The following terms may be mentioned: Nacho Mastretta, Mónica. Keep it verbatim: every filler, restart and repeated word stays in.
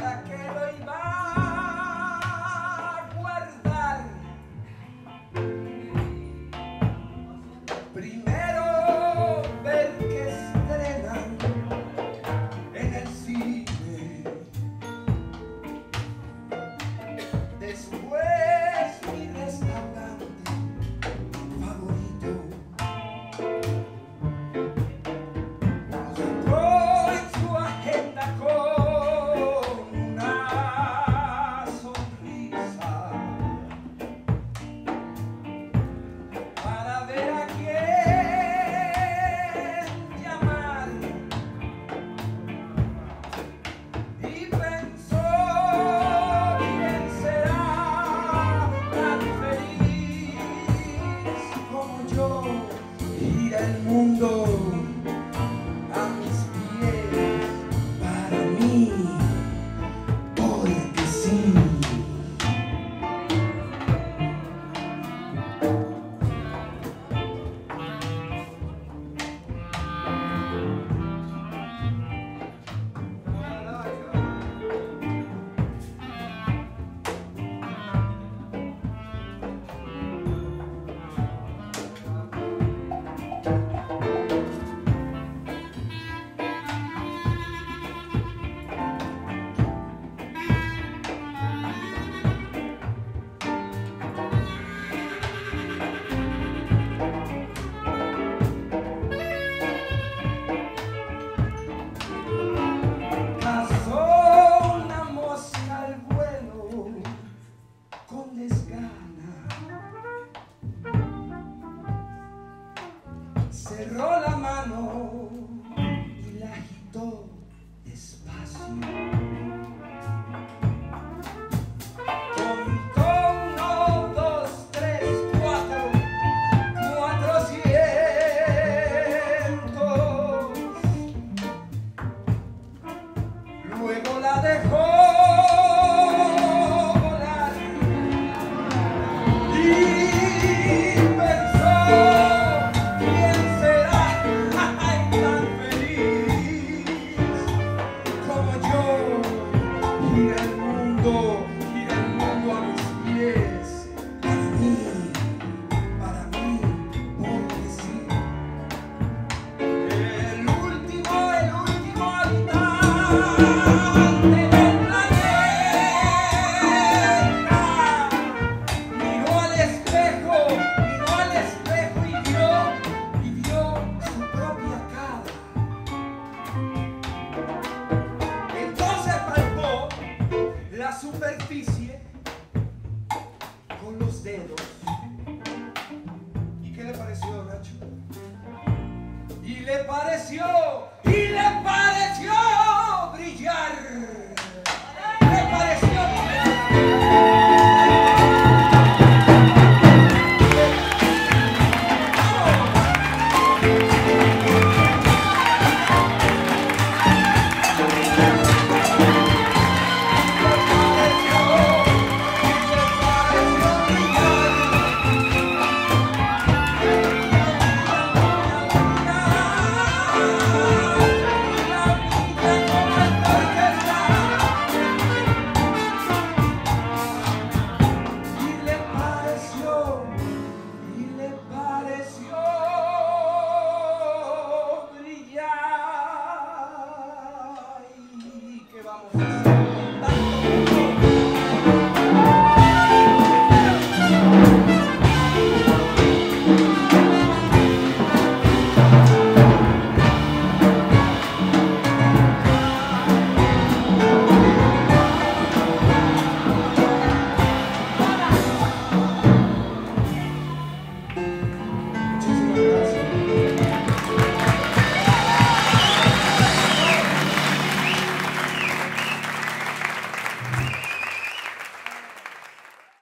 para que lo iba a guardar. Primero ver que estrenan en el cine, después mi restaurante favorito. El mundo a mis pies, para mí, porque sí. Cerró la mano y la agitó despacio. Contó uno, dos, tres, cuatro, cuatrocientos. Luego la dejó. Superficie con los dedos. ¿Y qué le pareció, Nacho? Y le pareció, y le pareció brillar.